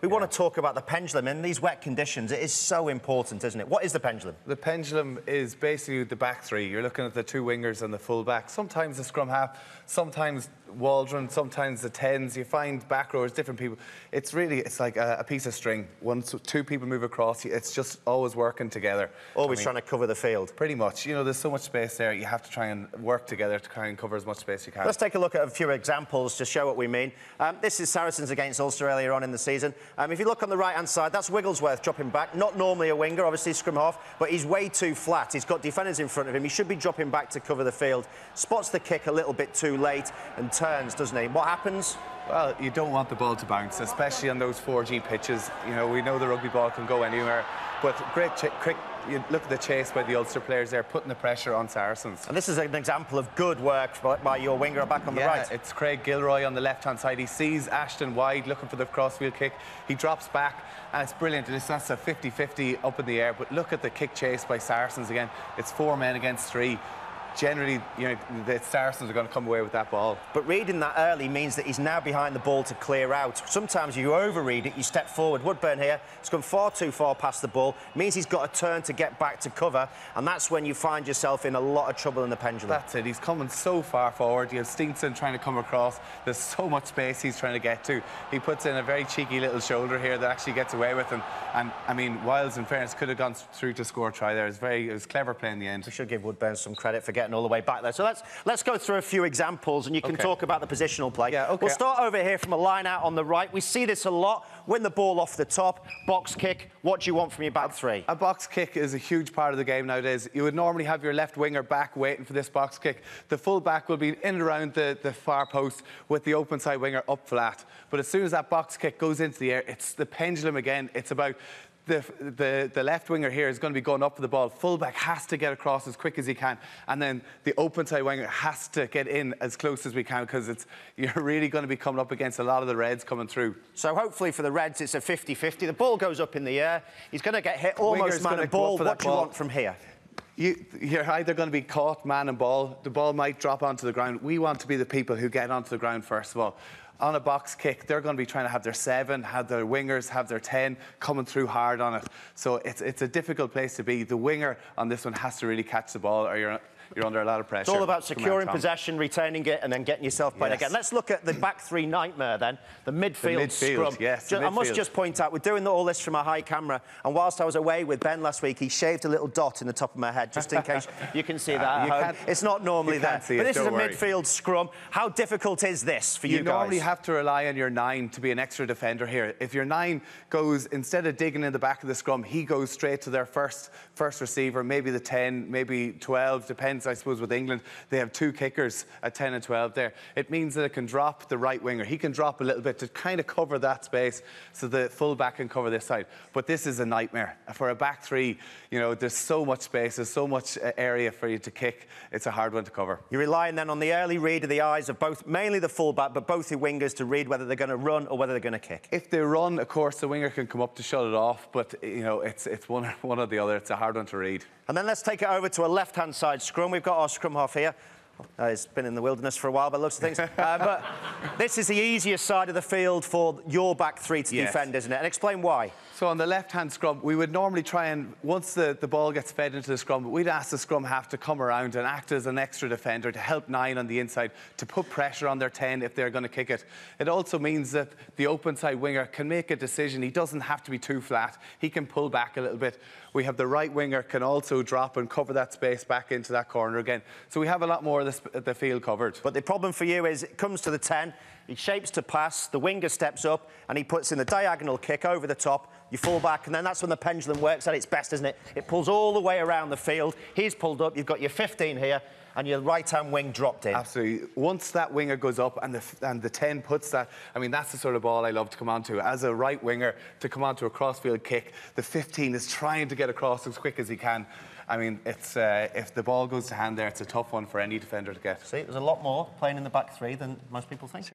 we want to talk about the pendulum. In these wet conditions, it is so important, isn't it? What is the pendulum? The pendulum is basically the back three. You're looking at the two wingers and the full back. Sometimes the scrum half, sometimes Waldron, sometimes the tens. You find back rowers, different people. It's really, it's like a piece of string. Once two people move across, it's just always working together. Always trying to cover the field. Pretty much. You know, there's so much space there. You have to try and work together to try and cover as much space as you can. Let's take a look at a few examples to show what we mean. This is Saracens against Ulster earlier on in the season. If you look on the right-hand side, that's Wigglesworth dropping back. Not normally a winger, obviously scrum half, but he's way too flat. He's got defenders in front of him. He should be dropping back to cover the field. Spots the kick a little bit too late and turns, doesn't he? What happens? Well, you don't want the ball to bounce, especially on those 4G pitches. You know, we know the rugby ball can go anywhere, but great kick. You look at the chase by the Ulster players there, putting the pressure on Saracens. And this is an example of good work by your winger back on the right. Yeah, it's Craig Gilroy on the left-hand side. He sees Ashton wide, looking for the cross-wheel kick. He drops back, and it's brilliant. That's a 50-50 up in the air, but look at the kick chase by Saracens again. It's 4 men against 3. Generally, you know, the Saracens are going to come away with that ball. But reading that early means that he's now behind the ball to clear out. Sometimes you overread it, you step forward. Woodburn here has come far too far past the ball. Means he's got a turn to get back to cover, and that's when you find yourself in a lot of trouble in the pendulum. That's it. He's coming so far forward. You have Steenson trying to come across. There's so much space he's trying to get to. He puts in a very cheeky little shoulder here that actually gets away with him. And, I mean, Wiles, in fairness, could have gone through to score a try there. It was clever play in the end. We should give Woodburn some credit for getting all the way back there. So let's go through a few examples and you can talk about the positional play. We'll start over here from a line out on the right. We see this a lot. Win the ball off the top, box kick. What do you want from your back three? A box kick is a huge part of the game nowadays. You would normally have your left winger back waiting for this box kick. The full back will be in and around the far post with the open side winger up flat. But as soon as that box kick goes into the air, it's the pendulum again. It's about the left winger here is going to be going up for the ball. Fullback has to get across as quick as he can, and then the open side winger has to get in as close as we can, because you're really going to be coming up against a lot of the Reds coming through. So hopefully for the Reds it's a 50-50. The ball goes up in the air. He's going to get hit almost man and ball. What do you want from here? You're either going to be caught man and ball. The ball might drop onto the ground. We want to be the people who get onto the ground first of all. On a box kick, they're going to be trying to have their 7, have their wingers, have their 10 coming through hard on it. So it's a difficult place to be. The winger on this one has to really catch the ball, or you're under a lot of pressure. It's all about securing possession, retaining it, and then getting yourself played again. Let's look at the back three nightmare then, the midfield scrum. Yes, I must just point out, we're doing all this from a high camera, and whilst I was away with Ben last week, he shaved a little dot in the top of my head, just in case you can see that at home. It's not normally there, but this is a midfield scrum. How difficult is this for you guys? You normally have to rely on your 9 to be an extra defender here. If your 9 goes, instead of digging in the back of the scrum, he goes straight to their first receiver, maybe the 10, maybe 12, depending. I suppose with England, they have 2 kickers at 10 and 12 there. It means that it can drop the right winger. He can drop a little bit to kind of cover that space so the full-back can cover this side. But this is a nightmare. For a back three, you know, there's so much space, there's so much area for you to kick. It's a hard one to cover. You're relying then on the early read of the eyes of both, mainly the full-back, but both the wingers to read whether they're going to run or whether they're going to kick. If they run, of course, the winger can come up to shut it off, but, you know, it's one or the other. It's a hard one to read. And then let's take it over to a left-hand side scrum. We've got our scrum half here. He's been in the wilderness for a while by the looks of things. But this is the easier side of the field for your back three to defend, isn't it? And explain why. So on the left-hand scrum, we would normally try and, once the ball gets fed into the scrum, we'd ask the scrum half to come around and act as an extra defender to help 9 on the inside, to put pressure on their 10 if they're going to kick it. It also means that the open side winger can make a decision. He doesn't have to be too flat. He can pull back a little bit. We have the right winger can also drop and cover that space back into that corner again. So we have a lot more of the field covered. But the problem for you is it comes to the 10, he shapes to pass, the winger steps up and he puts in the diagonal kick over the top, you fall back, and then that's when the pendulum works at its best, isn't it? It pulls all the way around the field, he's pulled up, you've got your 15 here, and your right-hand wing dropped in. Absolutely. Once that winger goes up and the 10 puts that, I mean, that's the sort of ball I love to come on to. As a right winger, to come on to a cross-field kick, the 15 is trying to get across as quick as he can. I mean, it's if the ball goes to hand there, it's a tough one for any defender to get. See, there's a lot more playing in the back three than most people think.